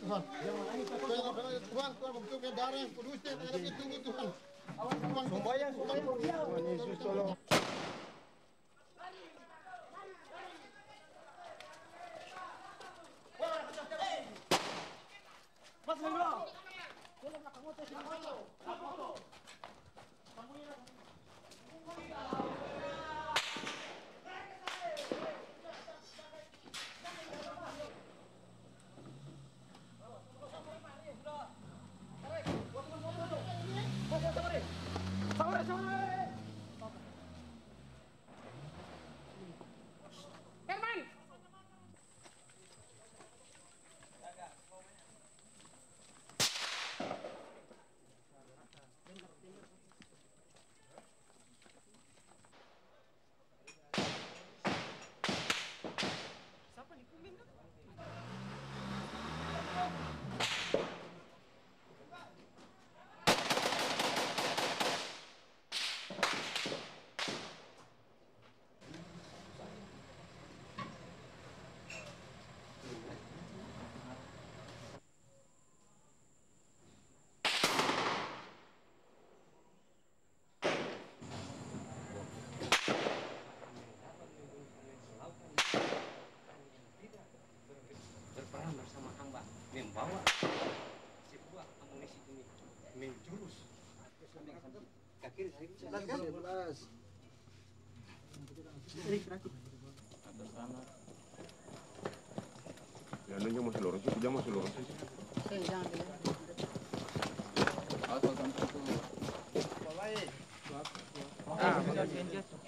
Tuhan. Tuhan, begitu keadaan kudus dan anak itu tunggu Tuhan. Awas Tuhan, sembayang. Tuhan Yesus tolong. Masuk bro. Dalam belakang motor sini motor. Motor. Bangunin lah. Membawa sebuah amunisi ini menjurus ke kiri dan ke belas atas sana ya nanya masih lorong sih jangan masih lorong sih jangan atau tanpa itu baik ah